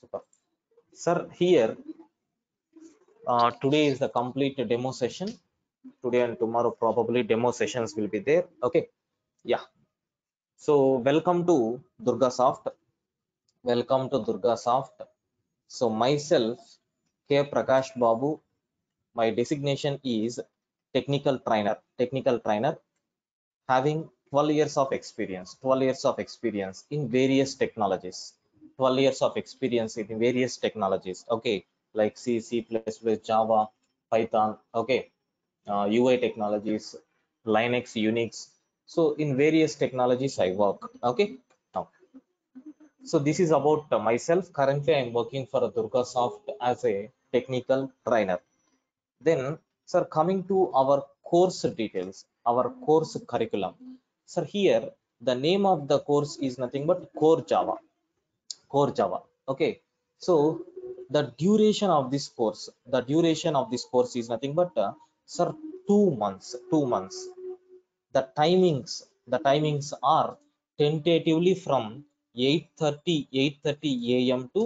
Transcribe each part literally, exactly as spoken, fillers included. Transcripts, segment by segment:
Super. Sir, here uh, today is the complete demo session. Today and tomorrow probably demo sessions will be there. Okay, yeah. So welcome to Durga Soft. Welcome to Durga Soft. So myself, K. Prakash Babu. My designation is technical trainer. Technical trainer, having twelve years of experience. twelve years of experience in various technologies. twelve years of experience in various technologies. Okay, like C, C++, Java, Python. Okay, uh, U I technologies, Linux, Unix. So in various technologies I work. Okay, now. So this is about myself. Currently I am working for Durga Soft as a technical trainer. Then, sir, coming to our course details, our course curriculum. Sir, here the name of the course is nothing but Core Java. Core Java. Okay. So the duration of this course, the duration of this course is nothing but, uh, sir, two months. Two months. The timings, the timings are tentatively from eight thirty a m to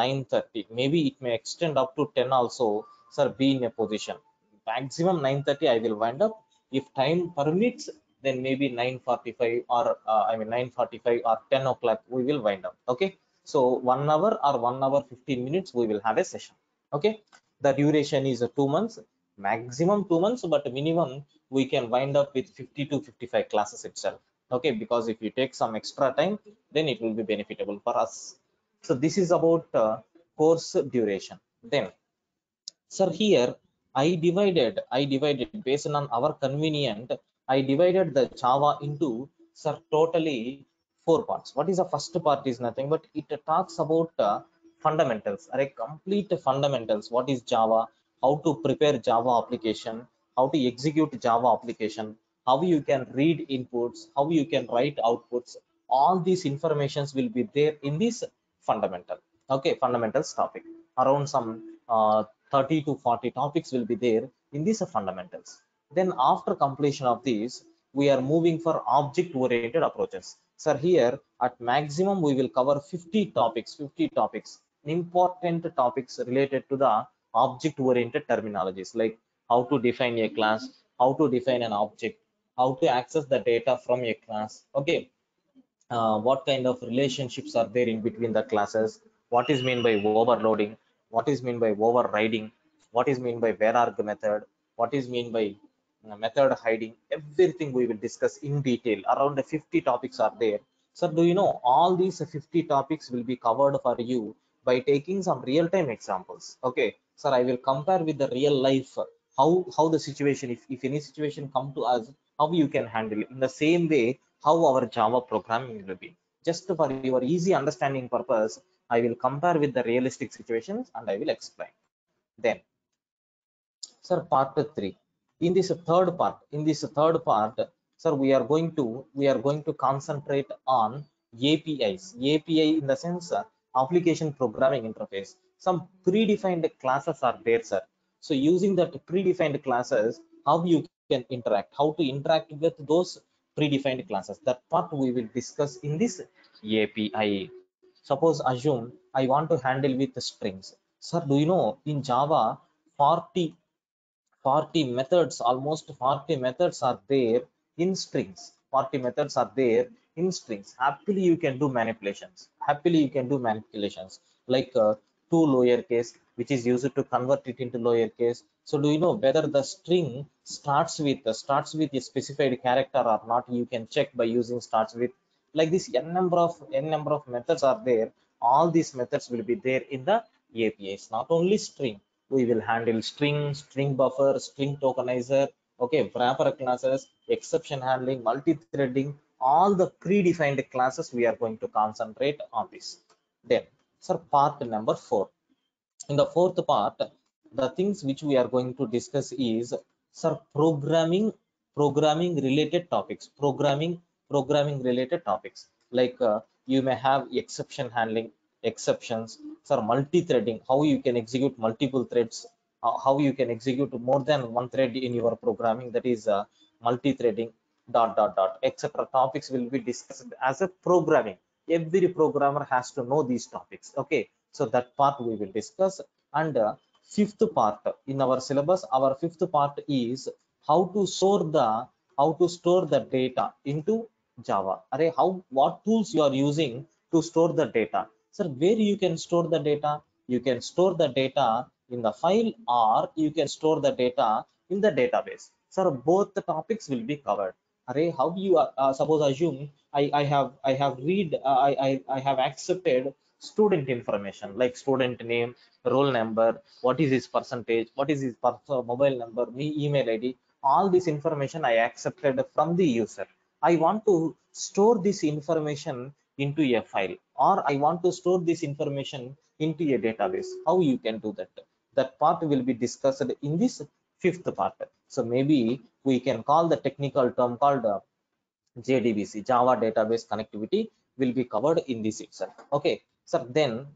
nine thirty. Maybe it may extend up to ten also. Sir, be in a position. Maximum nine thirty I will wind up. If time permits, then maybe nine forty-five or uh, I mean nine forty-five or ten o'clock we will wind up. Okay, so one hour or one hour fifteen minutes we will have a session. Okay, the duration is two months, maximum two months, but minimum we can wind up with fifty to fifty-five classes itself. Okay, because if you take some extra time, then it will be beneficial for us. So this is about uh, course duration. Then, sir, here I divided I divided based on our convenient, I divided the Java into, sir, totally four parts. What is the first part is nothing but it talks about uh, fundamentals, or a complete fundamentals. What is Java, how to prepare Java application, how to execute Java application, how you can read inputs, how you can write outputs. All these informations will be there in this fundamental. Okay, fundamentals topic, around some uh, thirty to forty topics will be there in these fundamentals. Then after completion of these, we are moving for object oriented approaches. Sir, here at maximum we will cover fifty topics, important topics related to the object oriented terminologies, like how to define a class, how to define an object, how to access the data from a class. Okay, uh, what kind of relationships are there in between the classes, what is meant by overloading, what is meant by overriding, what is meant by where-arg method, what is meant by method hiding. Everything we will discuss in detail. Around the fifty topics are there. So do you know all these fifty topics will be covered for you by taking some real-time examples. Okay, sir, I will compare with the real life, how how the situation, if, if any situation come to us, how you can handle it. In the same way, how our Java programming will be. Just for your easy understanding purpose, I will compare with the realistic situations and I will explain. Then, sir, part three. In this third part, in this third part, sir, we are going to we are going to concentrate on A P Is. A P I in the sense, uh, application programming interface. Some predefined classes are there, sir. So using that predefined classes, how you can interact, how to interact with those predefined classes. That part we will discuss in this A P I. Suppose, assume I want to handle with the strings. Sir, do you know in Java forty methods, almost forty methods are there in strings. forty methods are there in strings. Happily you can do manipulations. Happily you can do manipulations like uh, to lowercase, which is used to convert it into lowercase. So do you know whether the string starts with uh, starts with a specified character or not? You can check by using starts with. Like this, n number of n number of methods are there. All these methods will be there in the A P Is. Not only string, we will handle string, string buffer, string tokenizer. Okay, wrapper classes, exception handling, multi-threading. All the predefined classes we are going to concentrate on this. Then, sir, part number four. In the fourth part, the things which we are going to discuss is, sir, programming, programming related topics, programming. programming related topics like uh, you may have exception handling, exceptions, sir, multi-threading, how you can execute multiple threads, uh, how you can execute more than one thread in your programming, that is uh, multi-threading, dot dot dot, etc. topics will be discussed as a programming. Every programmer has to know these topics. Okay, So that part we will discuss. And uh, fifth part in our syllabus, our fifth part is how to store the how to store the data into Java array. How what tools you are using to store the data? Sir, where you can store the data? You can store the data in the file, or you can store the data in the database. Sir, both the topics will be covered. Array, how you are, uh, suppose assume I I have I have read uh, I, I I have accepted student information like student name, roll number, what is his percentage, what is his per mobile number, email I D. All this information I accepted from the user. I want to store this information into a file, or I want to store this information into a database. How you can do that? That part will be discussed in this fifth part. So maybe we can call the technical term called uh, J D B C, Java Database Connectivity, will be covered in this itself. Okay, sir. Then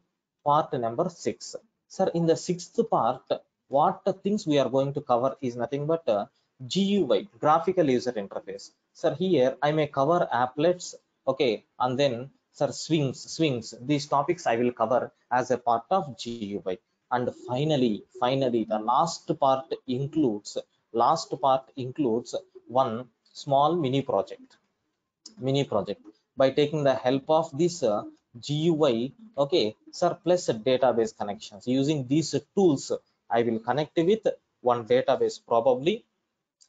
part number six. Sir, in the sixth part, what things we are going to cover is nothing but uh, G U I, graphical user interface. Sir, here I may cover applets. Okay, and then sir, swings, swings. These topics I will cover as a part of G U I. And finally, finally, the last part includes last part includes one small mini project. Mini project by taking the help of this uh, G U I. Okay, sir. Plus database connections using these tools. I will connect with one database, probably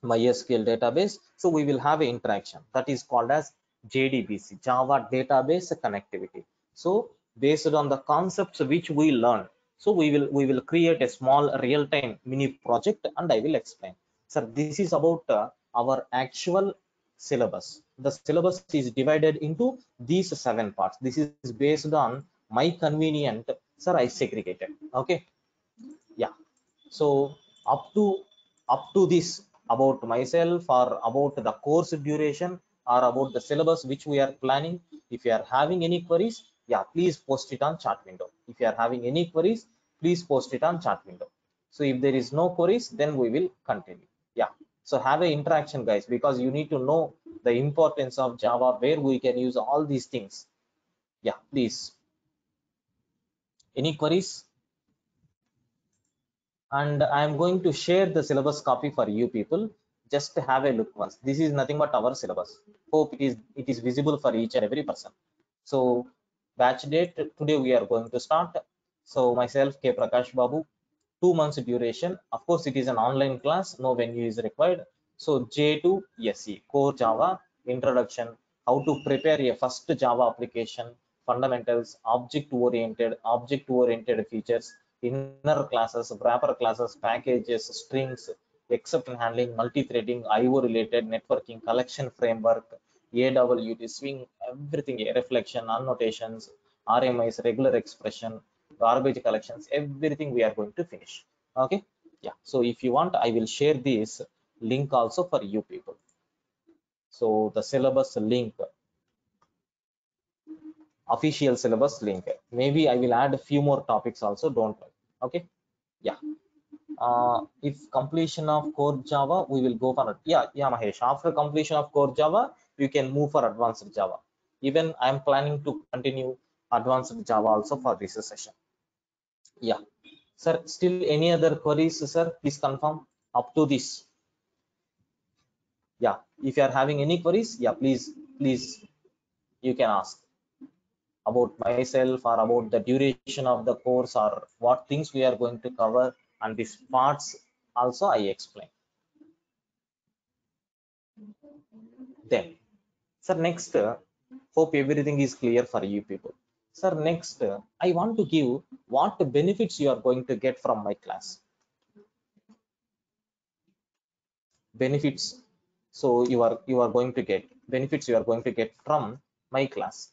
MySQL database. So we will have an interaction that is called as J D B C, Java Database Connectivity. So based on the concepts which we learn, so we will we will create a small real-time mini project, and I will explain. Sir, this is about uh, our actual syllabus. The syllabus is divided into these seven parts. This is based on my convenient. Sir, I segregated. Okay, yeah. So up to up to this, about myself or about the course duration or about the syllabus which we are planning. If you are having any queries, yeah, please post it on chat window. If you are having any queries, please post it on chat window. So if there is no queries, then we will continue. Yeah. So have an interaction, guys, because you need to know the importance of Java, where we can use all these things. Yeah, please. Any queries? And I am going to share the syllabus copy for you people. Just have a look once. This is nothing but our syllabus. Hope it is it is visible for each and every person. So batch date, today we are going to start. So myself, K. Prakash Babu, two months duration. Of course, it is an online class. No venue is required. So J two S E, Core Java, Introduction, How to Prepare a First Java Application, Fundamentals, Object-Oriented, Object-Oriented Features, Inner classes, wrapper classes, packages, strings, exception handling, multi-threading, I O related, networking, collection framework, A W T, swing, everything, reflection, annotations, R M Is, regular expression, garbage collections, everything we are going to finish. Okay, yeah. So if you want, I will share this link also for you people. So the syllabus link, official syllabus link. Maybe I will add a few more topics also, don't worry. Okay, yeah. Uh, if completion of Core Java, we will go for it. Yeah, yeah, Mahesh. After completion of Core Java, you can move for Advanced Java. Even I am planning to continue Advanced Java also for this session. Yeah, sir. Still any other queries, sir? Please confirm up to this. Yeah, if you are having any queries, yeah, please, please, you can ask about myself or about the duration of the course or what things we are going to cover. And these parts also I explain. Then, sir, next, uh, hope everything is clear for you people. Sir, next, uh, I want to give what benefits you are going to get from my class. Benefits. So you are you are going to get benefits you are going to get from my class.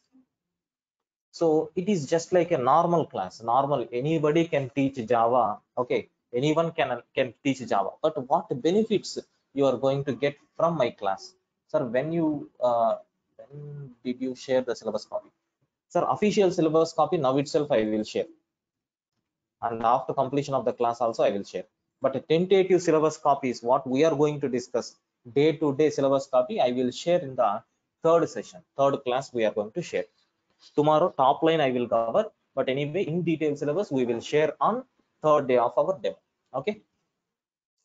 So it is just like a normal class, normal, anybody can teach Java. Okay, anyone can, can teach Java, but what benefits you are going to get from my class? Sir, when you, uh, when did you share the syllabus copy? Sir, official syllabus copy now itself I will share. And after completion of the class also I will share. But a tentative syllabus copy is what we are going to discuss. Day-to-day syllabus copy I will share in the third session, third class we are going to share. Tomorrow top line I will cover, But anyway, in detailed syllabus, we will share on third day of our demo. Okay.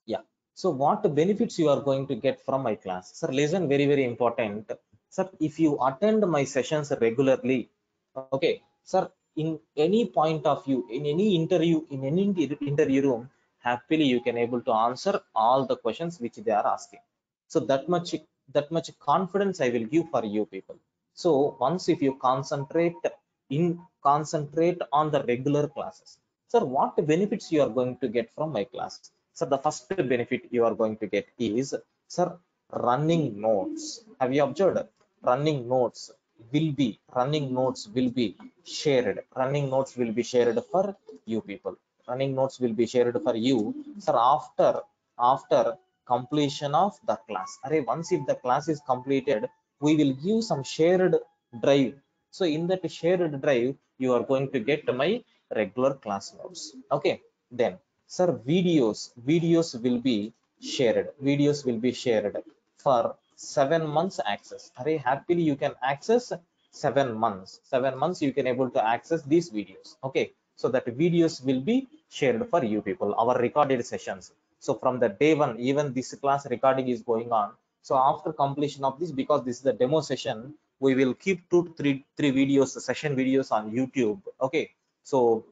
Yeah. So what benefits you are going to get from my class? Sir, listen, very, very important. Sir, if you attend my sessions regularly, okay, sir, in any point of view, in any interview, in any interview room, happily you can able to answer all the questions which they are asking. So that much, that much confidence I will give for you people. So once if you concentrate in concentrate on the regular classes, sir, what benefits you are going to get from my class? Sir, the first benefit you are going to get is, sir, running notes. Have you observed? Running notes will be running notes will be shared. Running notes will be shared for you people. Running notes will be shared for you, sir, after after completion of the class. Array, once if the class is completed, we will give some shared drive. So in that shared drive, you are going to get my regular class notes. Okay, then sir, videos videos will be shared. Videos will be shared for seven months access. Array, happily you can access seven months seven months you can able to access these videos. Okay, so that videos will be shared for you people, our recorded sessions. So from the day one, even this class recording is going on. So after completion of this, because this is the demo session, we will keep two to three three videos, session videos on YouTube. Okay, so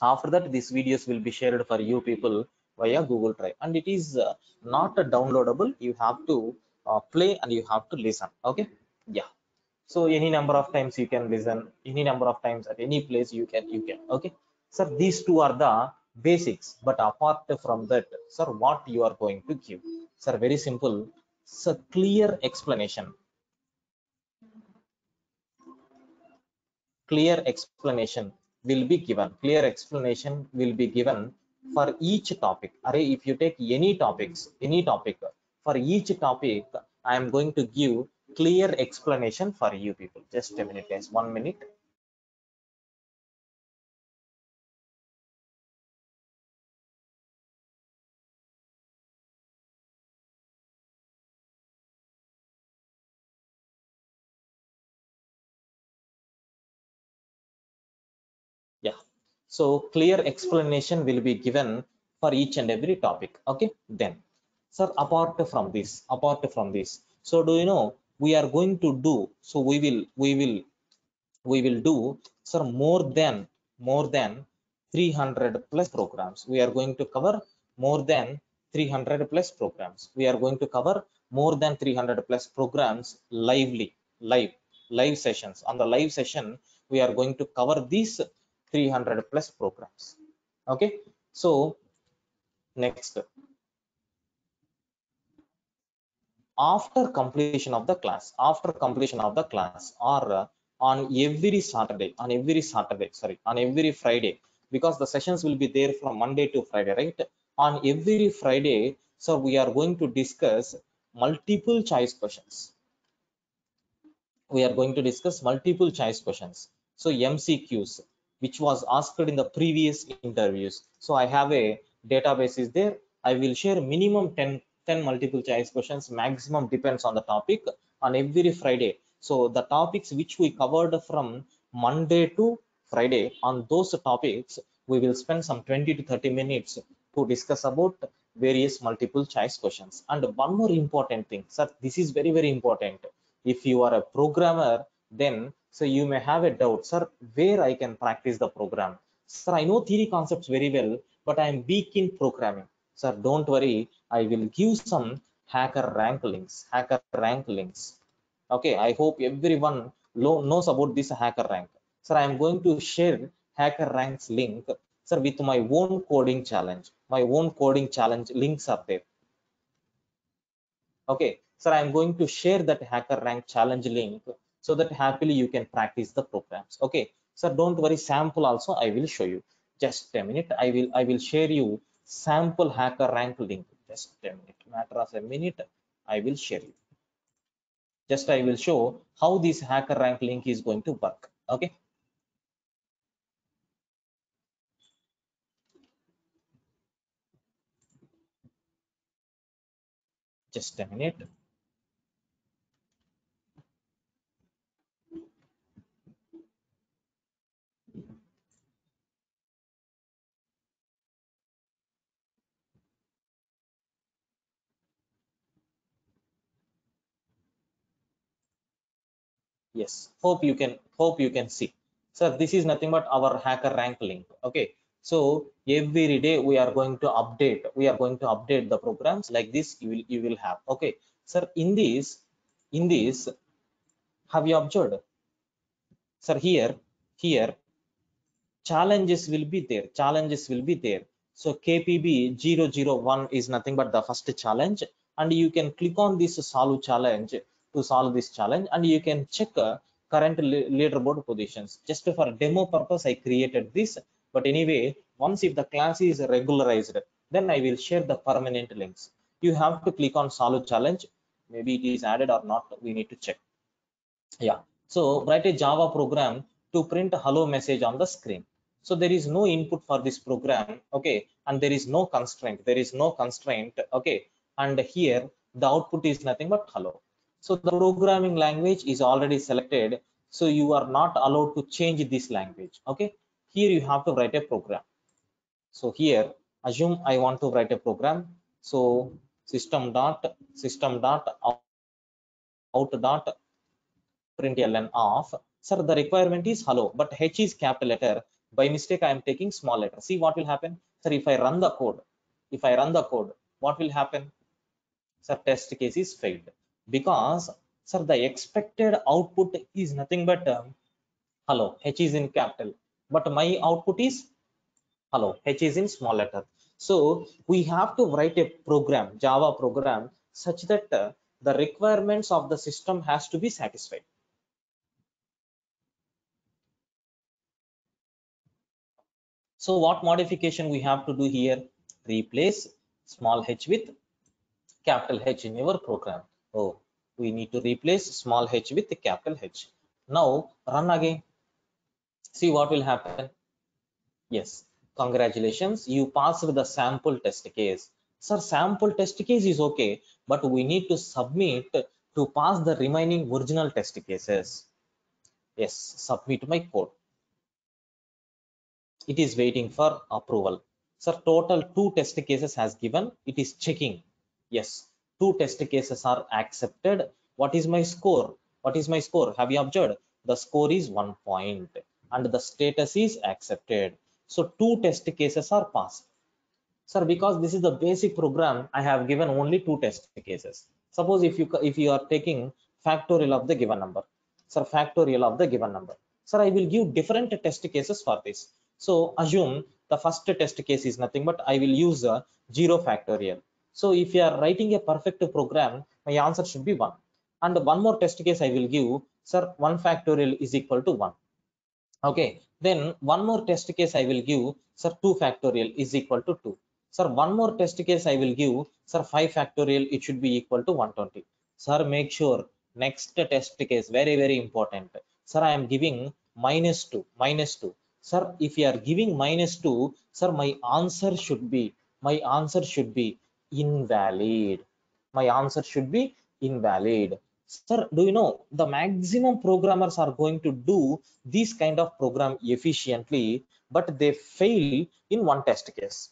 after that, these videos will be shared for you people via Google Drive, and it is uh, not uh, downloadable. You have to uh, play and you have to listen. Okay, yeah. So any number of times you can listen, any number of times at any place you can you can okay. Sir, these two are the basics, but apart from that, sir, what you are going to give? Sir, very simple. Sir, clear explanation. Clear explanation will be given. Clear explanation will be given for each topic. Array, if you take any topics, any topic, for each topic, I am going to give clear explanation for you people. Just a minute, guys. One minute. Yeah, so clear explanation will be given for each and every topic. Okay, then sir, apart from this, apart from this so do you know we are going to do? So we will we will we will do, sir, more than more than three hundred plus programs. We are going to cover more than three hundred plus programs. We are going to cover more than three hundred plus programs lively live live sessions. On the live session, we are going to cover these three hundred plus programs. Okay, so next, after completion of the class, after completion of the class or uh, on every Saturday, on every Saturday sorry on every Friday, because the sessions will be there from Monday to Friday, right? On every Friday, so we are going to discuss multiple choice questions. We are going to discuss multiple choice questions, so M C Qs, which was asked in the previous interviews. So I have a database is there. I will share minimum ten multiple choice questions, maximum depends on the topic, on every Friday. So the topics which we covered from Monday to Friday, on those topics we will spend some twenty to thirty minutes to discuss about various multiple choice questions. And one more important thing, sir, this is very, very important. If you are a programmer, then so you may have a doubt, sir, where I can practice the program. Sir, I know theory concepts very well, but I am weak in programming. Sir, don't worry, I will give some Hacker Rank links. Hacker Rank links. Okay, I hope everyone knows about this Hacker Rank. Sir, I am going to share Hacker Rank's link, sir, with my own coding challenge. My own coding challenge links are there. Okay, sir, I am going to share that Hacker Rank challenge link, so that happily you can practice the programs. Okay, sir, don't worry, sample also I will show you. Just a minute, I will I will share you sample Hacker Rank link. Just a minute, matter of a minute, I will share you. Just I will show how this Hacker Rank link is going to work. Okay, just a minute. Yes, hope you can hope you can see. So this is nothing but our Hacker Rank link. Okay, so every day we are going to update. We are going to update the programs like this. You will you will have. Okay, sir. In this in this, have you observed? Sir, here here, challenges will be there. Challenges will be there. So K P B zero zero one is nothing but the first challenge, and you can click on this solve challenge to solve this challenge, and you can check uh, current leaderboard positions. Just for demo purpose, I created this. But anyway, once if the class is regularized, then I will share the permanent links. You have to click on solve challenge. Maybe it is added or not. We need to check. Yeah. So write a Java program to print a hello message on the screen. So there is no input for this program. Okay, and there is no constraint. There is no constraint. Okay, and here the output is nothing but hello. So the programming language is already selected, so you are not allowed to change this language. Okay, here you have to write a program. So here assume I want to write a program. So system dot system dot out dot println of. Sir, the requirement is hello, but H is capital letter. By mistake I am taking small letter. See what will happen. Sir, if I run the code, if I run the code, what will happen? Sir, test case is failed. Because sir, the expected output is nothing but um, hello. H is in capital, but my output is hello. H is in small letter. So we have to write a program, Java program, such that uh, the requirements of the system has to be satisfied. So what modification we have to do here? Replace small h with capital H in your program. Oh, we need to replace small h with the capital H. Now run again. See what will happen. Yes, congratulations, you passed the sample test case. Sir, sample test case is okay, but we need to submit to pass the remaining original test cases. Yes, submit my code. It is waiting for approval. Sir, total two test cases has given. It is checking. Yes. Two test cases are accepted. What is my score? What is my score? Have you observed? The score is one point, and the status is accepted. So two test cases are passed. Sir, because this is the basic program, I have given only two test cases. Suppose if you if you are taking factorial of the given number, sir, factorial of the given number. Sir, I will give different test cases for this. So assume the first test case is nothing but I will use a zero factorial. So if you are writing a perfect program, my answer should be one. And one more test case I will give, sir, one factorial is equal to one. Okay, then one more test case I will give, sir, two factorial is equal to two. Sir, one more test case I will give, sir, five factorial, it should be equal to one hundred twenty. Sir, make sure next test case, very, very important. Sir, I am giving minus two, minus two. Sir, if you are giving minus two, sir, my answer should be, my answer should be, invalid. My answer should be invalid. Sir, do you know the maximum programmers are going to do this kind of program efficiently, but they fail in one test case.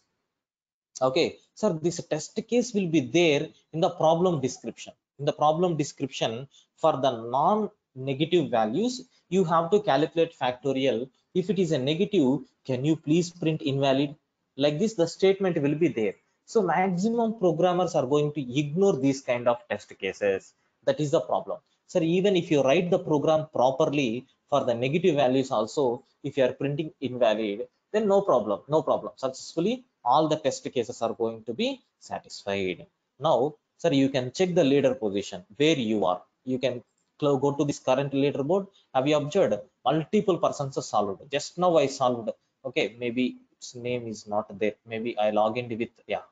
Okay, sir, this test case will be there in the problem description. In the problem description, for the non-negative values, you have to calculate factorial. If it is a negative, can you please print invalid? Like this, the statement will be there. So maximum programmers are going to ignore these kind of test cases. That is the problem. Sir, even if you write the program properly for the negative values also, if you are printing invalid, then no problem, no problem. Successfully, all the test cases are going to be satisfied. Now, sir, you can check the leader position where you are. You can go to this current leaderboard. Have you observed? Multiple persons are solved. Just now I solved. Okay, maybe its name is not there. Maybe I log in with, yeah.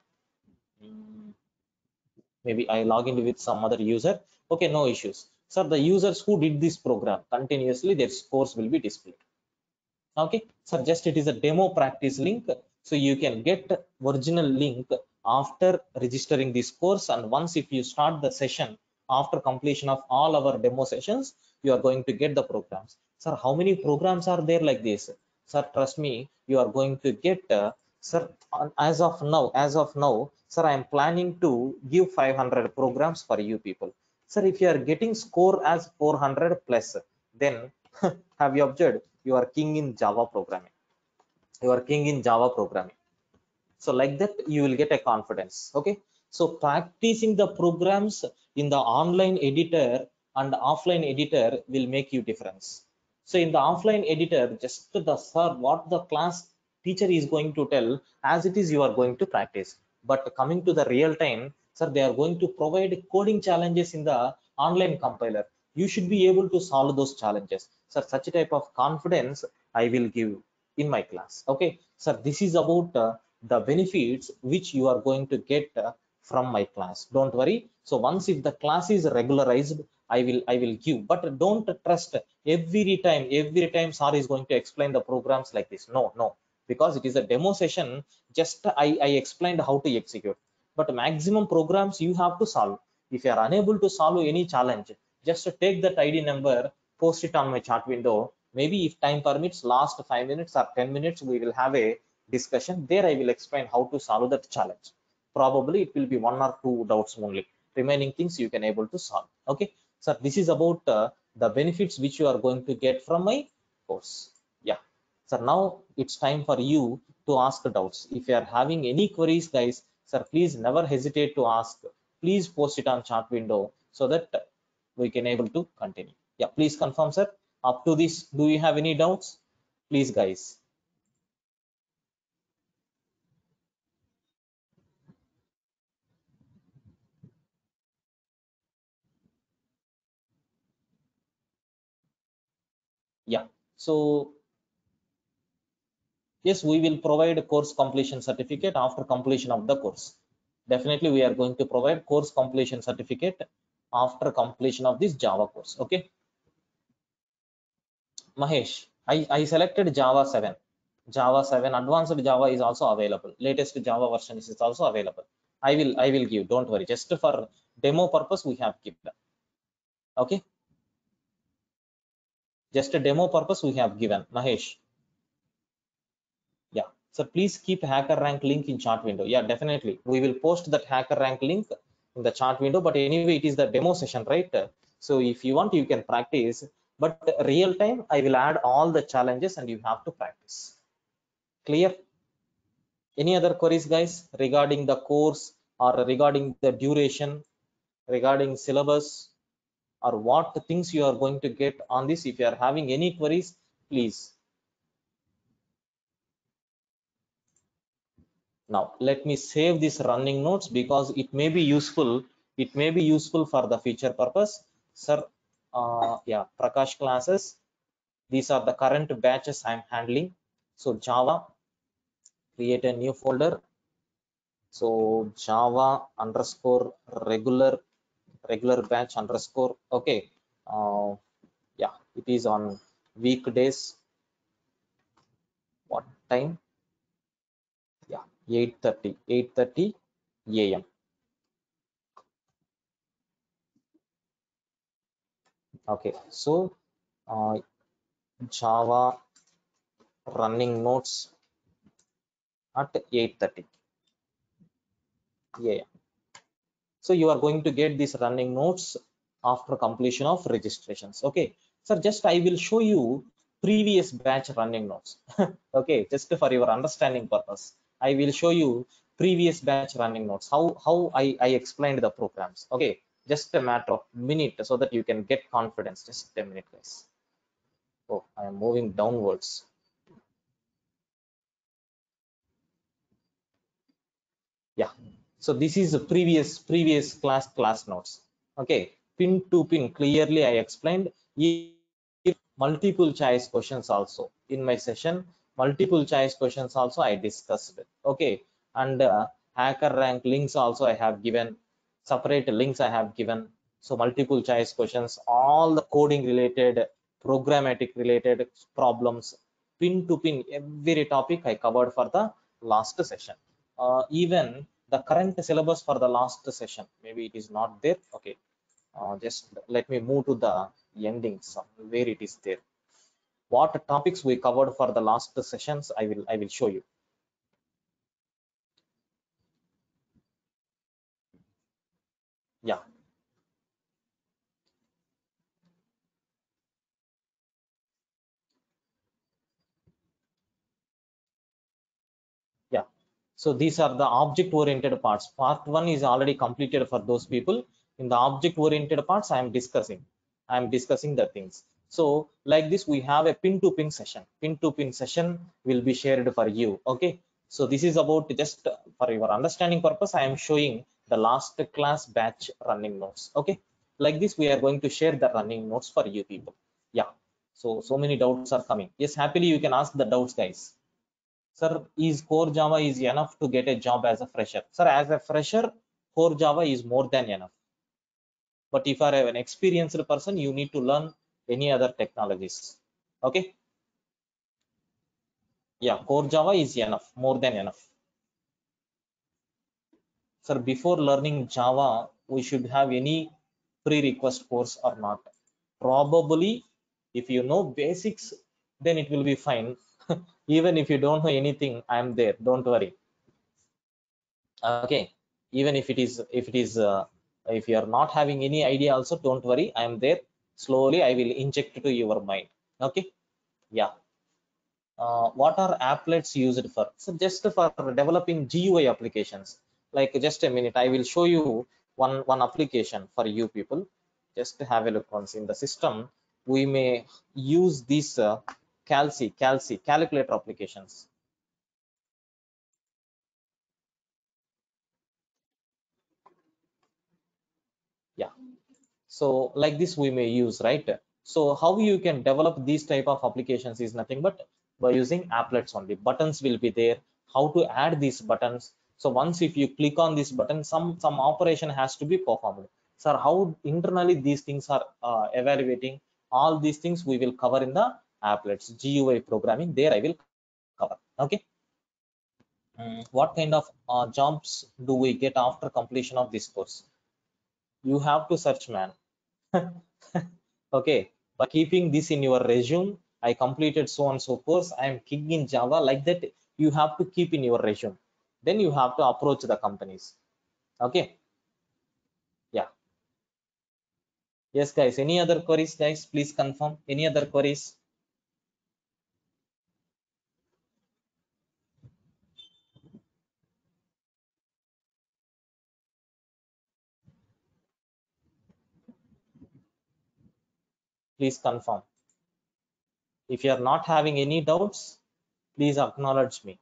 Maybe I log in with some other user. Okay, no issues. Sir, the users who did this program continuously, their scores will be displayed. Okay, sir, just it is a demo practice link. So you can get original link after registering this course. And once if you start the session, after completion of all our demo sessions, you are going to get the programs. Sir, how many programs are there like this? Sir, trust me, you are going to get, uh, sir, as of now, as of now, sir, I am planning to give five hundred programs for you people. Sir, if you are getting score as four hundred plus, then have you observed you are king in Java programming. You are king in Java programming. So like that you will get a confidence. Okay. So practicing the programs in the online editor and offline editor will make you difference. So in the offline editor, just the sir, what the class teacher is going to tell, as it is you are going to practice. But coming to the real time, sir, they are going to provide coding challenges in the online compiler. You should be able to solve those challenges. Sir, such a type of confidence I will give in my class. Okay, sir, this is about uh, the benefits which you are going to get uh, from my class. Don't worry. So once if the class is regularized, I will I will give, but don't trust every time, every time sir is going to explain the programs like this. No, no, because it is a demo session. Just I, I explained how to execute, but maximum programs you have to solve. If you are unable to solve any challenge, just take that I D number, post it on my chat window. Maybe if time permits, last five minutes or ten minutes, we will have a discussion. There I will explain how to solve that challenge. Probably it will be one or two doubts only. Remaining things you can able to solve. Okay. So this is about uh, the benefits which you are going to get from my course. Yeah. So now it's time for you to ask doubts. If you are having any queries, guys, sir, please never hesitate to ask. Please post it on chat window so that we can able to continue. Yeah. Please confirm, sir. Up to this, do you have any doubts? Please, guys. Yeah, so yes, we will provide course completion certificate after completion of the course. Definitely, we are going to provide course completion certificate after completion of this Java course. Okay. Mahesh, I, I selected Java seven. Java seven, advanced Java is also available. Latest Java version is also available. I will, I will give, don't worry. Just for demo purpose, we have given. Okay. Just a demo purpose we have given, Mahesh. Yeah, so please keep Hacker Rank link in chat window. Yeah, definitely. We will post that Hacker Rank link in the chat window, but anyway, it is the demo session, right? So if you want, you can practice. But real time, I will add all the challenges and you have to practice. Clear? Any other queries, guys, regarding the course or regarding the duration, regarding syllabus, or what things you are going to get on this? If you are having any queries, please. Now, let me save this running notes because it may be useful. It may be useful for the future purpose. Sir, uh, yeah, Prakash classes. These are the current batches I am handling. So Java, create a new folder. So Java underscore regular regular batch underscore okay uh, yeah, it is on weekdays. What time? Yeah, eight thirty a m okay. So uh, Java running notes at eight thirty a m So you are going to get these running notes after completion of registrations. Okay, sir, just I will show you previous batch running notes. Okay, just for your understanding purpose, I will show you previous batch running notes, how, how I, I explained the programs. Okay, just a matter of minute so that you can get confidence. Just a minute, guys. Oh, I am moving downwards. Yeah. So this is the previous previous class class notes. Okay, pin to pin clearly I explained. If multiple choice questions also in my session, multiple choice questions also I discussed. Okay, and uh, Hacker Rank links also I have given, separate links I have given. So multiple choice questions, all the coding related, programmatic related problems, pin to pin every topic I covered for the last session. Uh, even the current syllabus for the last session, maybe it is not there. Okay, uh, just let me move to the endings where it is there. What topics we covered for the last sessions, I will I will show you. Yeah. So these are the object oriented parts. Part one is already completed for those people. In the object oriented parts, I am discussing. I am discussing the things. So like this, we have a pin to pin session. Pin to pin session will be shared for you. Okay. So this is about, just for your understanding purpose, I am showing the last class batch running notes. Okay. Like this, we are going to share the running notes for you people. Yeah. So so many doubts are coming. Yes, happily you can ask the doubts, guys. Sir, is Core Java is enough to get a job as a fresher? Sir, as a fresher, Core Java is more than enough. But if you are an experienced person, you need to learn any other technologies. Okay. Yeah, Core Java is enough, more than enough. Sir, before learning Java, we should have any prerequisite course or not? Probably, if you know basics, then it will be fine. Even if you don't know anything, I am there. Don't worry. Okay. Even if it is, if it is, uh, if you are not having any idea, also don't worry. I am there. Slowly, I will inject to your mind. Okay. Yeah. Uh, what are applets used for? So just for developing G U I applications. Like just a minute, I will show you one one application for you people. Just have a look once in the system. We may use these uh, calci calci calculator applications. Yeah, so like this we may use, right? So how you can develop these type of applications is nothing but by using applets only. Buttons will be there, how to add these buttons. So once if you click on this button, some some operation has to be performed. Sir, how internally these things are uh, evaluating, all these things we will cover in the applets G U I programming. There I will cover. Okay. Mm, what kind of uh, jobs do we get after completion of this course? You have to search, man. Okay, by keeping this in your resume, I completed so and so course, I am king in Java, like that you have to keep in your resume. Then you have to approach the companies. Okay. Yeah. Yes, guys, any other queries, guys? Please confirm any other queries. Please confirm. If you are not having any doubts, please acknowledge me.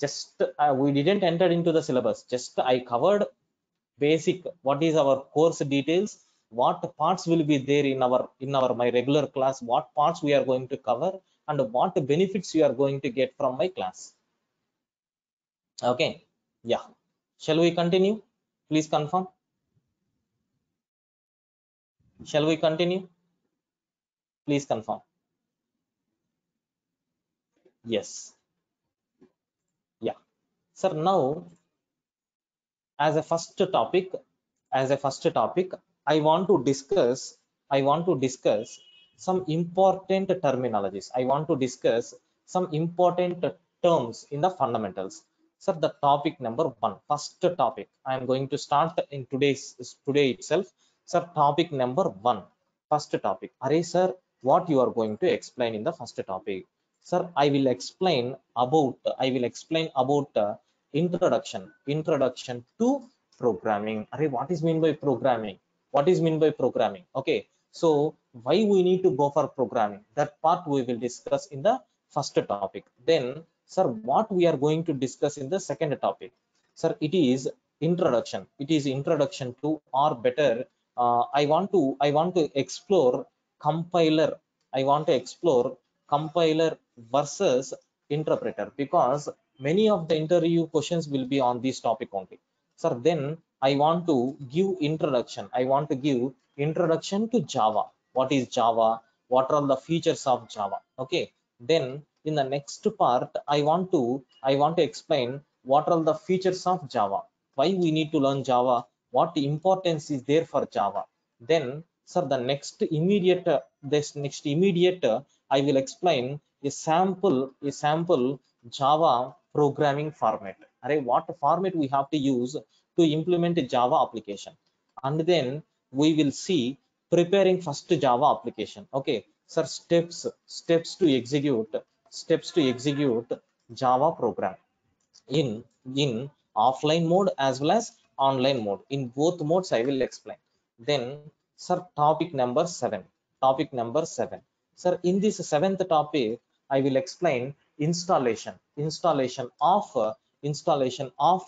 Just uh, we didn't enter into the syllabus. Just I covered basic, what is our course details, what parts will be there in our in our my regular class, what parts we are going to cover, and what benefits you are going to get from my class. Okay. Yeah, shall we continue? Please confirm. Shall we continue? Please confirm. Yes. Yeah. Sir, now as a first topic, as a first topic, I want to discuss, I want to discuss some important terminologies. I want to discuss some important terms in the fundamentals. Sir, the topic number one, first topic, I am going to start in today's today itself. Sir, topic number one, first topic. Array, sir, what you are going to explain in the first topic? Sir, I will explain about, I will explain about uh, introduction introduction to programming. Array, what is mean by programming? What is mean by programming? Okay, so why we need to go for programming, that part we will discuss in the first topic. Then sir, what we are going to discuss in the second topic? Sir, it is introduction, it is introduction to, or better, uh, i want to i want to explore compiler. I want to explore compiler versus interpreter, because many of the interview questions will be on this topic only. Sir, then I want to give introduction. I want to give introduction to Java. What is Java? What are the features of Java? Okay. Then in the next part, I want to I want to explain what are the features of Java. Why we need to learn Java? What importance is there for Java? Then, sir, the next immediate this next immediate I will explain a sample a sample Java programming format. Array, what format we have to use to implement a Java application? And then we will see preparing first Java application. Okay, sir, steps steps to execute steps to execute Java program in in offline mode as well as online mode. In both modes I will explain. Then sir, topic number seven. Topic number seven. Sir, in this seventh topic I will explain installation. Installation of installation of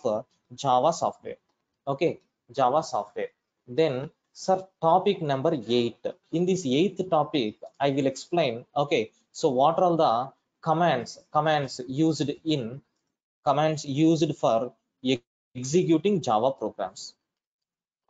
Java software. Okay, Java software. Then sir, topic number eight. In this eighth topic I will explain. Okay, so what are all the commands? Commands used in commands used for executing Java programs.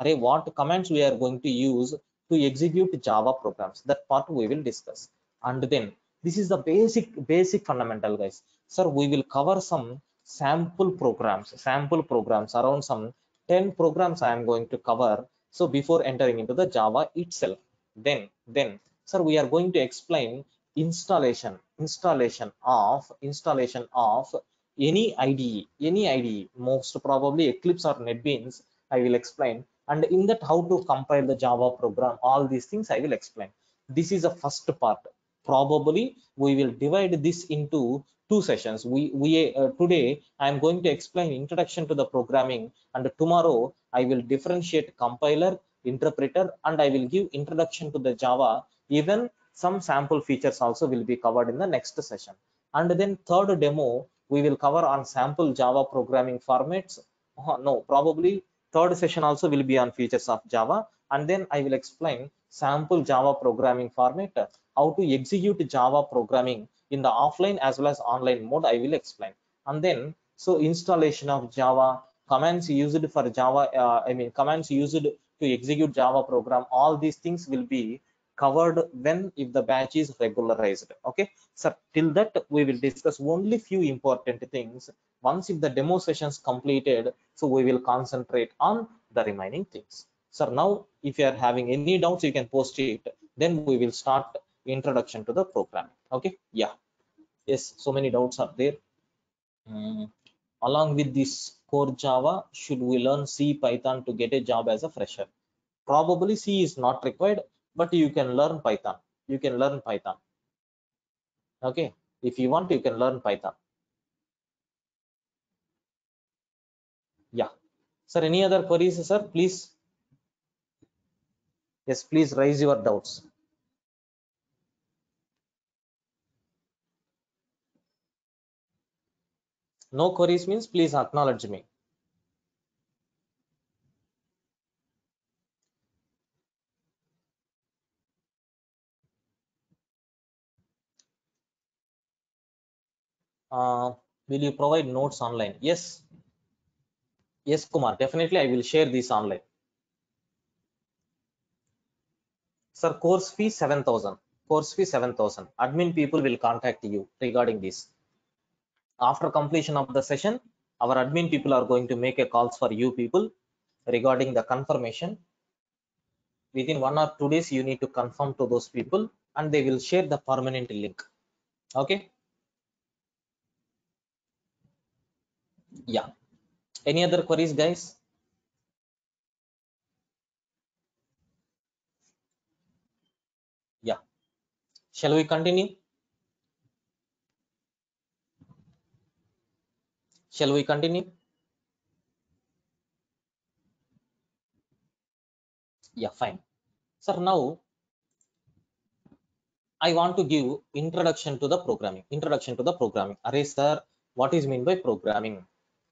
Array, what commands we are going to use to execute Java programs? That part we will discuss. And then this is the basic basic fundamental, guys. Sir, we will cover some sample programs. Sample programs around some ten programs I am going to cover. So before entering into the Java itself, then then sir, we are going to explain installation. Installation of installation of any I D E, any I D E, most probably Eclipse or NetBeans. I will explain. And in that, how to compile the Java program, all these things I will explain. This is the first part. Probably we will divide this into two sessions. We we uh, today I am going to explain introduction to the programming, and tomorrow I will differentiate compiler, interpreter, and I will give introduction to the Java. Even some sample features also will be covered in the next session. And then third demo we will cover on sample Java programming formats. Oh, no, probably third session also will be on features of Java. And then I will explain sample Java programming format, how to execute Java programming in the offline as well as online mode I will explain. And then so installation of Java, commands used for Java, uh, I mean commands used to execute Java program, all these things will be covered when if the batch is regularized. Okay sir, till that we will discuss only few important things. Once if the demo sessions completed, so we will concentrate on the remaining things. Sir, now if you are having any doubts, you can post it, then we will start introduction to the program. Okay, yeah, yes, so many doubts are there. Mm. Along with this Core Java, should we learn C, Python to get a job as a fresher? Probably C is not required, but you can learn Python. You can learn Python. Okay, if you want, you can learn Python. Yeah, sir, any other queries, sir? Please, yes, please raise your doubts. No queries means please acknowledge me. Uh, will you provide notes online? Yes. Yes, Kumar, definitely I will share this online. Sir, course fee seven thousand. Course fee seven thousand. Admin people will contact you regarding this. After completion of the session, our admin people are going to make a calls for you people regarding the confirmation. Within one or two days, you need to confirm to those people and they will share the permanent link. Okay. Yeah. Any other queries, guys? Yeah. Shall we continue? Shall we continue? Yeah, fine. Sir, now I want to give introduction to the programming. Introduction to the programming. Array, sir, what is mean by programming?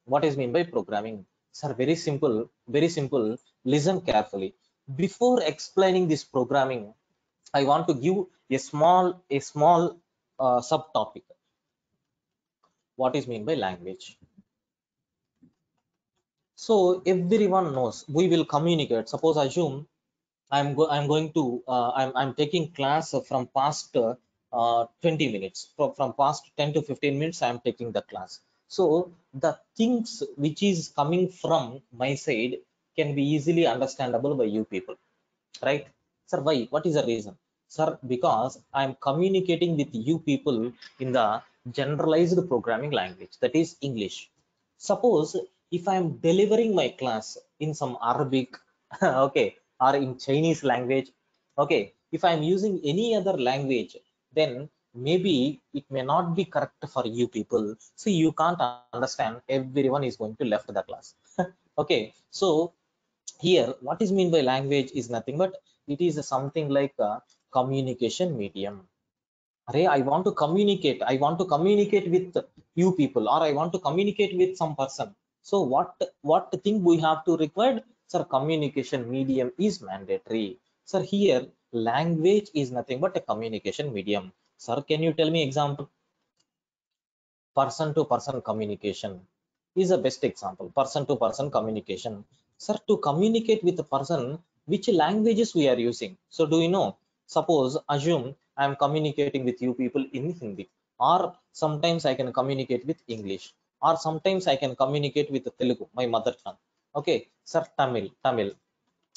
What is mean by programming? Sir, very simple, very simple. Listen carefully. Before explaining this programming, I want to give a small, a small uh, subtopic. What is mean by language? So everyone knows we will communicate. Suppose assume I'm go I'm going to uh, I'm I'm taking class from past uh, twenty minutes, from from past ten to fifteen minutes I'm taking the class. So the things which is coming from my side can be easily understandable by you people, right? Sir, why? What is the reason? Sir, because I'm communicating with you people in the generalized programming language, that is English. Suppose if I am delivering my class in some Arabic, okay, or in Chinese language, okay, if I am using any other language, then maybe it may not be correct for you people, so you can't understand. Everyone is going to left the class. Okay, so here what is mean by language is nothing but it is a something like a communication medium. Array, I want to communicate, I want to communicate with you people, or I want to communicate with some person. So what what thing we have to required? Sir, communication medium is mandatory. Sir, here language is nothing but a communication medium. Sir, can you tell me example? Person to person communication is the best example. Person to person communication. Sir, to communicate with a person, which languages we are using? So do you know? Suppose, assume I am communicating with you people in Hindi, or sometimes I can communicate with English, or sometimes I can communicate with Telugu, my mother tongue. Okay, sir, Tamil, Tamil,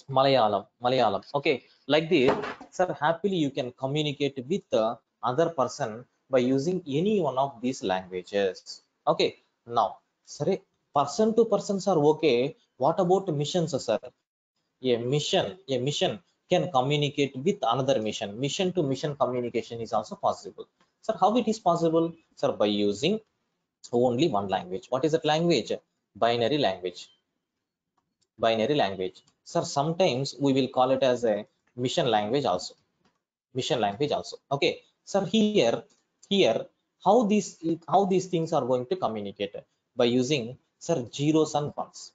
Malayalam, Malayalam. Okay, like this, sir, happily you can communicate with the other person by using any one of these languages. Okay, now, sir, person to persons are okay. What about missions, sir? A mission, a mission can communicate with another mission. Mission to mission communication is also possible. Sir, how it is possible? Sir, by using only one language. What is that language? Binary language. Binary language. Sir, sometimes we will call it as a mission language also. Mission language also. Okay, sir, here here how these how these things are going to communicate by using, sir, zeros and ones.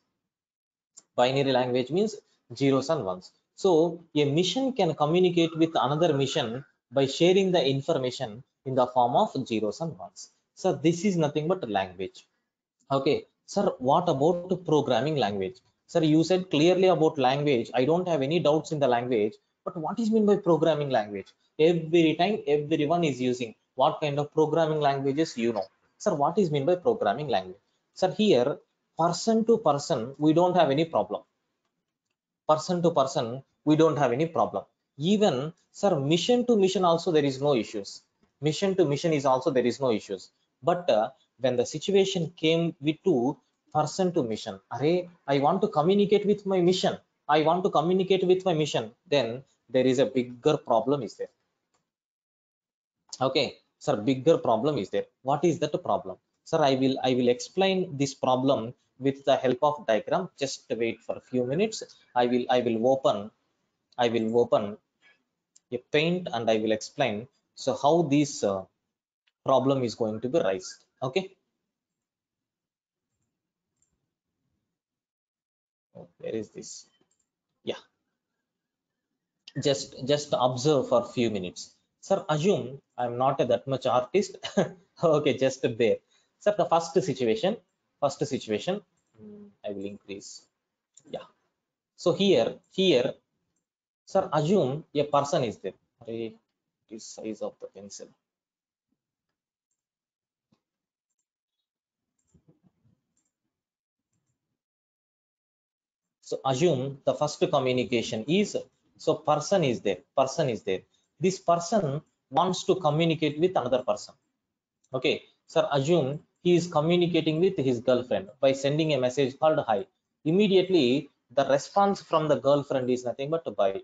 Binary language means zeros and ones. So a mission can communicate with another mission by sharing the information in the form of zeros and ones. Sir, this is nothing but language. Okay, sir, what about programming language? Sir, you said clearly about language. I don't have any doubts in the language, but what is mean by programming language? Every time everyone is using. What kind of programming languages you know? Sir, what is mean by programming language? Sir, here person to person we don't have any problem. Person to person we don't have any problem. Even, sir, mission to mission also there is no issues. Mission to mission is also there is no issues. But uh, when the situation came with two person to mission, array, I want to communicate with my mission, I want to communicate with my mission, then there is a bigger problem is there. Okay, sir, bigger problem is there. What is that problem? Sir, i will i will explain this problem with the help of diagram. Just wait for a few minutes. I will i will open i will open a paint and I will explain so how this uh, problem is going to be raised. Okay. Where is this? Yeah, just just observe for few minutes. Sir, assume I'm not a that much artist. Okay, just there. Sir, the first situation, first situation, I will increase. Yeah. So here, here, sir, assume a person is there. Array, this size of the pencil. So assume the first communication is, so person is there, person is there. This person wants to communicate with another person. Okay, sir, assume he is communicating with his girlfriend by sending a message called hi. Immediately the response from the girlfriend is nothing but bye.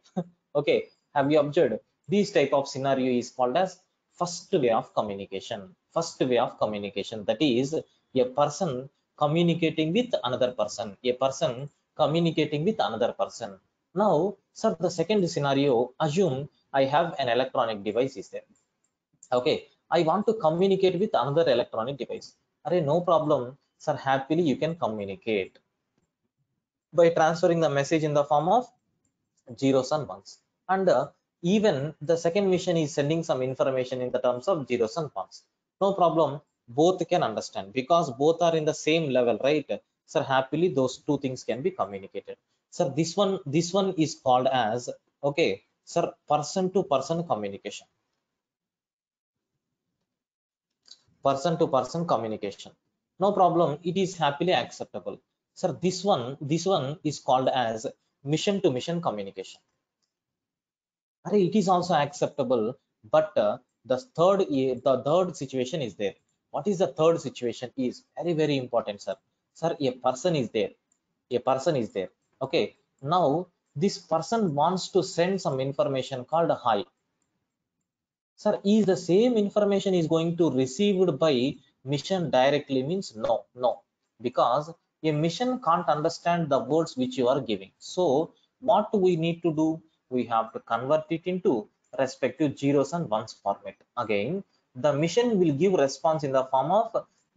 Okay, have you observed? This type of scenario is called as first way of communication. First way of communication, that is a person communicating with another person. A person communicating with another person. Now, sir, the second scenario, assume I have an electronic device is there. Okay, I want to communicate with another electronic device. Array, no problem, sir, happily you can communicate by transferring the message in the form of zeros and ones. And uh, even the second mission is sending some information in the terms of zeros and ones. No problem, both can understand because both are in the same level, right? Sir, happily those two things can be communicated. Sir, this one this one is called as, okay, sir, person to person communication. Person to person communication, no problem, it is happily acceptable. Sir, this one this one is called as mission to mission communication. Array, it is also acceptable, but uh, the third the third situation is there. What is the third situation is very very important, sir. Sir, a person is there, a person is there. Okay, now this person wants to send some information called hi. Sir, is the same information is going to received by machine directly? Means no, no, because a machine can't understand the words which you are giving. So what we need to do? We have to convert it into respective zeros and ones format. Again, the machine will give response in the form of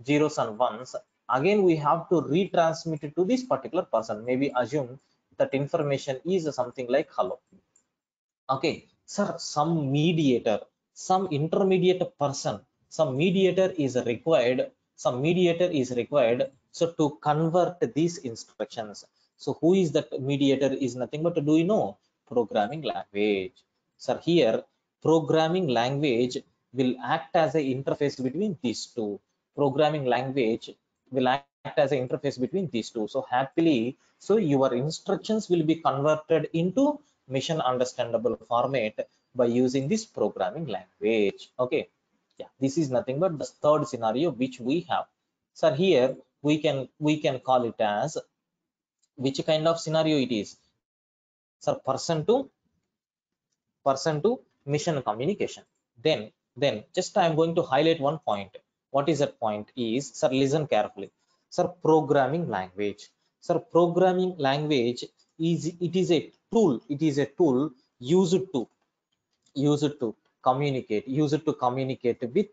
zeros and ones. Again, we have to retransmit it to this particular person. Maybe assume that information is something like hello. Okay, sir, some mediator, some intermediate person, some mediator is required. Some mediator is required. So to convert these instructions. So who is that mediator? Is nothing but, do you know, programming language. Sir, here programming language will act as an interface between these two. Programming language will act as an interface between these two. So happily, so your instructions will be converted into machine understandable format by using this programming language. Okay, yeah, this is nothing but the third scenario which we have. Sir, here we can we can call it as which kind of scenario it is. Sir, person to person to machine communication. Then then just I am going to highlight one point. What is that point is, sir, listen carefully. Sir, programming language. Sir, programming language is, it is a tool, it is a tool used to used to communicate, used to communicate with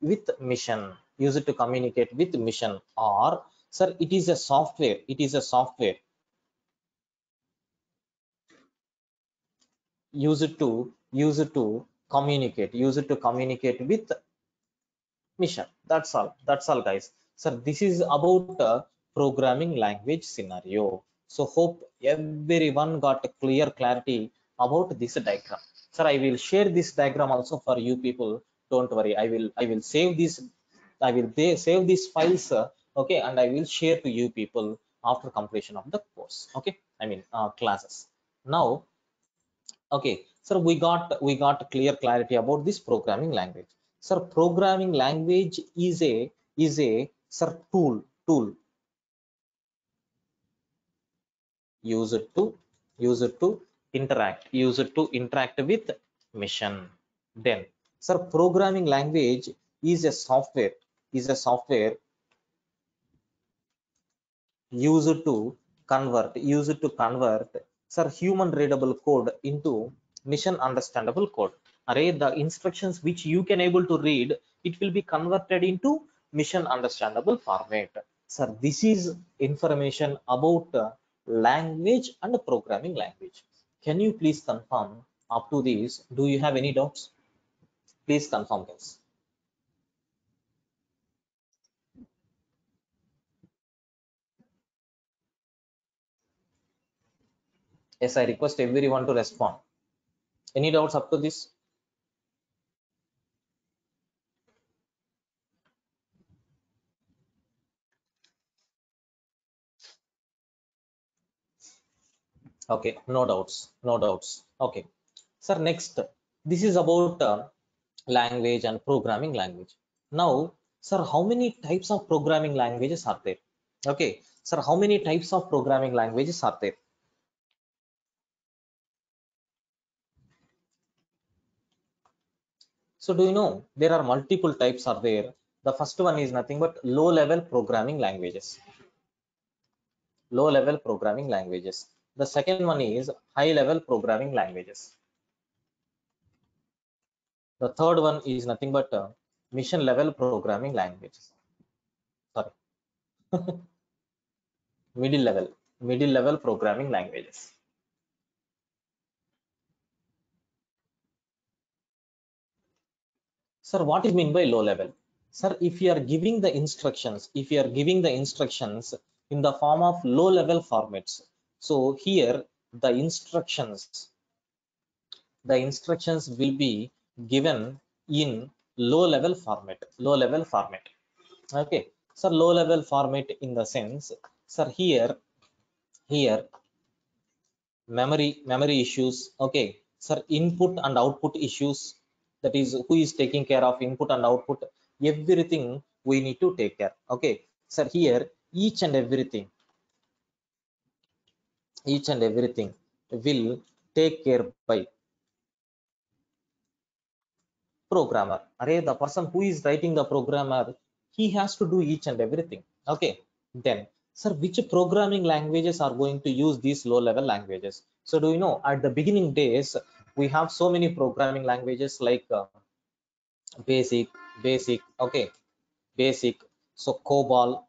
with mission, used to communicate with mission. Or sir, it is a software, it is a software used to used to communicate, used to communicate with mission. That's all, that's all guys. Sir, this is about uh, programming language scenario. So hope everyone got a clear clarity about this diagram. Sir, I will share this diagram also for you people, don't worry. I will i will save this, I will save these files, uh, okay, and I will share to you people after completion of the course. Okay, I mean uh, classes. Now okay, sir, we got we got clear clarity about this programming language. Sir, programming language is a is a sir tool tool used to used to interact used to interact with machine. Then sir, programming language is a software is a software used to convert used to convert sir human readable code into machine understandable code. Array, the instructions which you can able to read, it will be converted into machine understandable format. Sir, this is information about uh, language and programming language. Can you please confirm up to this? Do you have any doubts? Please confirm guys. Yes, I request everyone to respond. Any doubts up to this? Okay, no doubts, no doubts. Okay, sir, next, this is about uh, language and programming language. Now sir, how many types of programming languages are there? Okay, sir, how many types of programming languages are there? So do you know there are multiple types are there? The first one is nothing but low level programming languages, low level programming languages. The second one is high level programming languages. The third one is nothing but uh, mission level programming languages. Sorry, middle level, middle level programming languages. Sir, what is mean by low level? Sir, if you are giving the instructions, if you are giving the instructions in the form of low level formats. So here the instructions the instructions will be given in low level format, low level format. Okay, sir, low level format in the sense, sir, here here memory memory issues. Okay, sir, input and output issues, that is who is taking care of input and output, everything we need to take care. Okay, sir, here each and everything each and everything will take care by programmer. Array, the person who is writing the programmer, he has to do each and everything. Okay, then sir, which programming languages are going to use these low-level languages? So do you know, at the beginning days, we have so many programming languages like uh, basic, basic, okay, basic. So COBOL,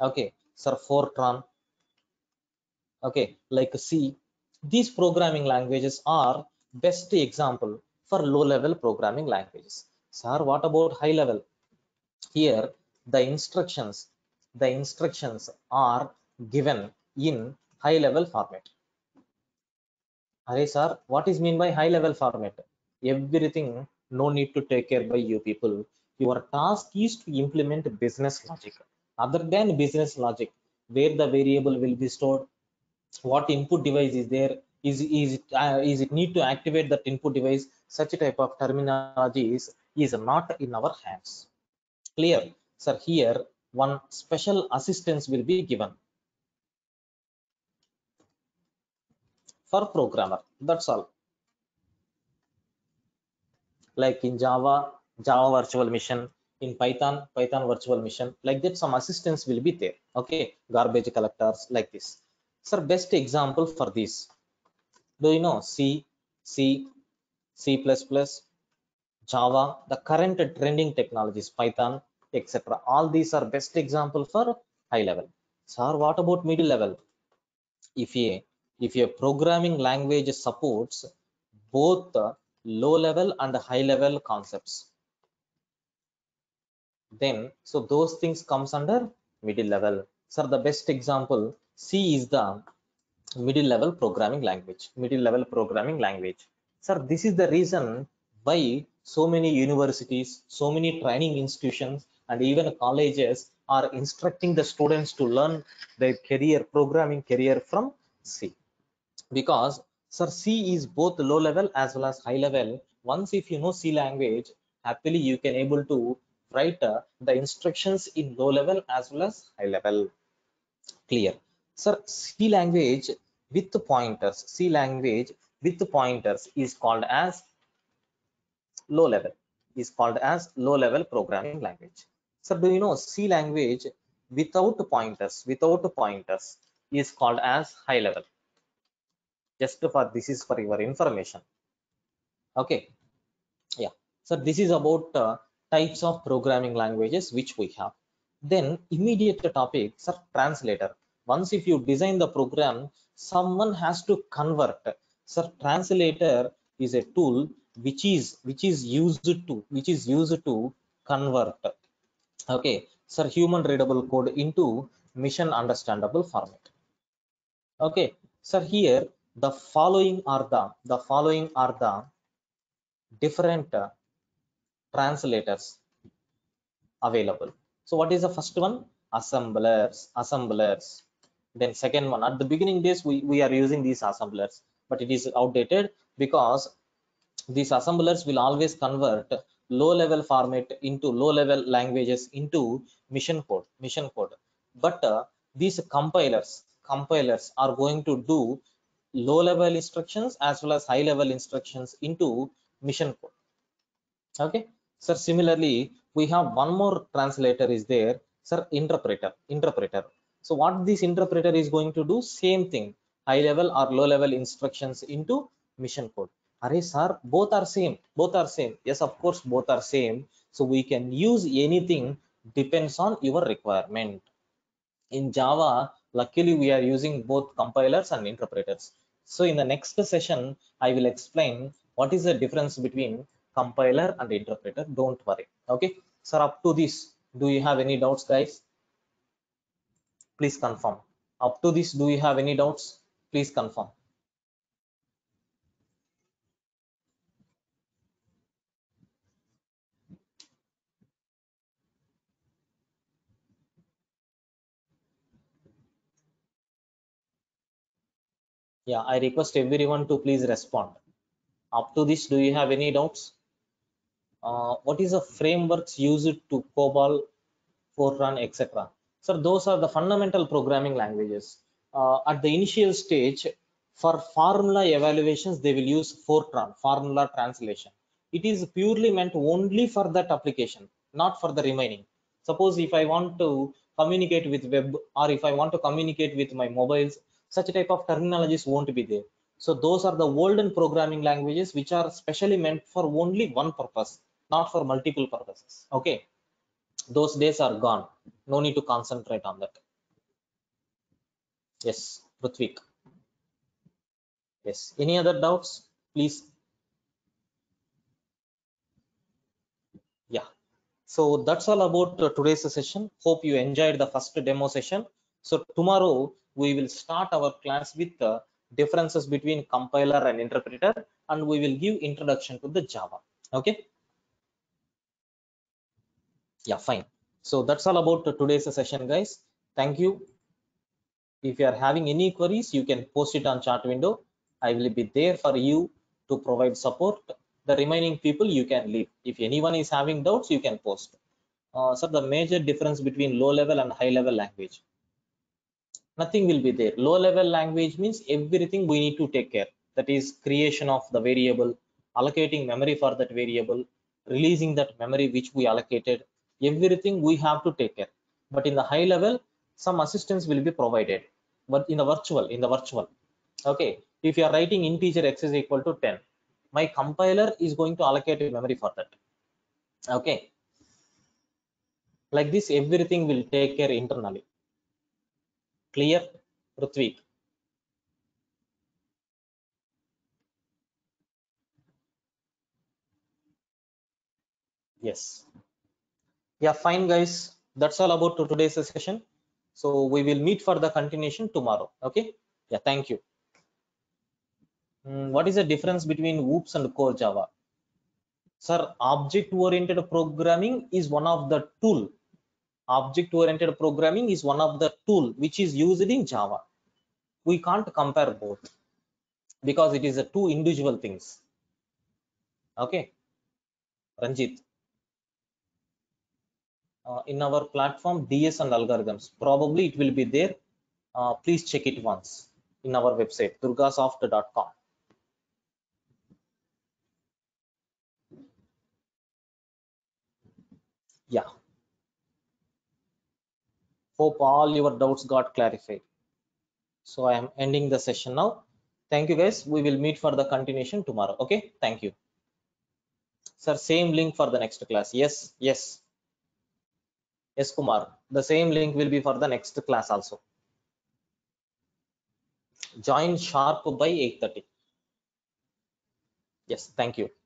okay, sir, Fortran, okay, like C. These programming languages are best example for low-level programming languages. Sir, what about high-level? Here, the instructions, the instructions are given in high-level format. Arey sir, what is mean by high-level format? Everything, no need to take care by you people. Your task is to implement business logic. Other than business logic, where the variable will be stored, what input device is there, is is it, uh, is it need to activate that input device, such type of terminology is is not in our hands. Clear, sir? Here one special assistance will be given for programmer. That's all. Like in Java, Java virtual machine, in Python, Python virtual machine, like that some assistance will be there. Okay, garbage collectors like this. Sir, best example for this, do you know, C, C, C++, Java, the current trending technologies, Python, et cetera. All these are best example for high level. Sir, what about middle level? If a, if a programming language supports both low level and high level concepts, then, so those things comes under middle level. Sir, the best example, C is the middle level programming language, middle level programming language. Sir, this is the reason why so many universities, so many training institutions and even colleges are instructing the students to learn their career, programming career from C. Because sir, C is both low level as well as high level. Once if you know C language, happily you can able to write uh, the instructions in low level as well as high level. Clear. Sir, C language with pointers, C language with pointers is called as low level, is called as low level programming language. Sir, do you know, C language without pointers, without pointers is called as high level. Just for this is for your information. Okay, yeah. So this is about uh, types of programming languages which we have. Then immediate topic, sir, translator. Once if you design the program, someone has to convert. Sir, translator is a tool which is which is used to which is used to convert. Okay, sir, human readable code into machine understandable format. Okay, sir, here the following are the the following are the different uh, translators available. So what is the first one? Assemblers, assemblers. Then second one, at the beginning days we, we are using these assemblers, but it is outdated because these assemblers will always convert low level format into low level languages into mission code, mission code. But uh, these compilers, compilers are going to do low level instructions as well as high level instructions into mission code. Okay, sir, similarly we have one more translator is there, sir, interpreter, interpreter. So what this interpreter is going to do? Same thing, high level or low level instructions into mission code. Array sir, both are same, both are same. Yes, of course, both are same. So we can use anything, depends on your requirement. In Java, luckily we are using both compilers and interpreters. So in the next session, I will explain what is the difference between compiler and interpreter. Don't worry. Okay, sir, up to this, do you have any doubts, guys? Please confirm. Up to this, do you have any doubts? Please confirm. Yeah, I request everyone to please respond. Up to this, do you have any doubts? Uh, what is the frameworks used to COBOL, Fortran, et cetera? Sir, those are the fundamental programming languages. Uh, at the initial stage, for formula evaluations, they will use Fortran, formula translation. it is purely meant only for that application, not for the remaining. Suppose if I want to communicate with web, or if I want to communicate with my mobiles, such type of terminologies won't be there. So those are the olden programming languages which are specially meant for only one purpose, not for multiple purposes. Okay, those days are gone. No need to concentrate on that. Yes, Prithvik. Yes, any other doubts, please? Yeah, so that's all about today's session. Hope you enjoyed the first demo session. So tomorrow we will start our class with the differences between compiler and interpreter, and we will give introduction to the Java. Okay, yeah, fine. So that's all about today's session, guys. Thank you. If you are having any queries, you can post it on chat window. I will be there for you to provide support. The remaining people, you can leave. If anyone is having doubts, you can post. Uh, so the major difference between low level and high level language. Nothing will be there. Low level language means everything we need to take care. That is creation of the variable, allocating memory for that variable, releasing that memory which we allocated. Everything we have to take care. But in the high level, some assistance will be provided, but in the virtual, in the virtual. Okay, if you are writing integer x is equal to ten, my compiler is going to allocate memory for that. Okay, like this, everything will take care internally. Clear, Prithvik? Yes. Yeah, fine, guys. That's all about today's session. So we will meet for the continuation tomorrow. Okay, yeah, thank you. Mm, what is the difference between OOPS and Core Java? Sir, object oriented programming is one of the tool. Object oriented programming is one of the tool which is used in Java. We can't compare both because it is a two individual things. Okay, Ranjit. Uh, in our platform, D S and algorithms, probably it will be there. Uh, please check it once in our website, durga soft dot com. Yeah, hope all your doubts got clarified. So I am ending the session now. Thank you, guys. We will meet for the continuation tomorrow. Okay, thank you. Sir, same link for the next class. Yes, yes. Yes, Kumar, the same link will be for the next class also. Join sharp by eight thirty. Yes, thank you.